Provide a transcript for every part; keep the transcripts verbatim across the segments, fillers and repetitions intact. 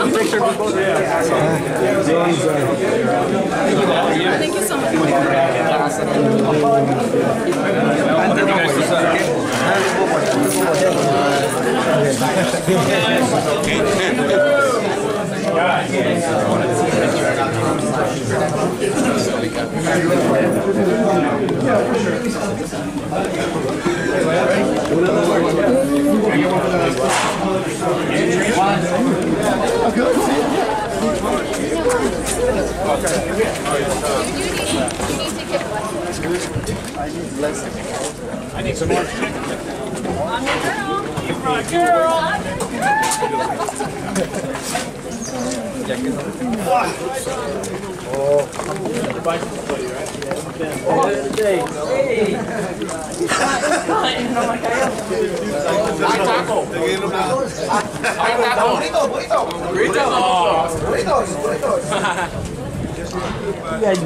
Picture. Thank you so much. I need some more. I'm your girl. You're my girl. I'm your girl.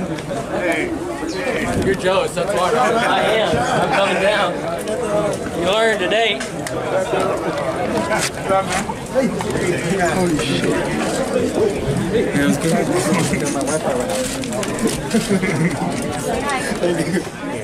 Hey, you're jealous, that's why. I am. I'm coming down. You learned today. Holy shit. Thank you.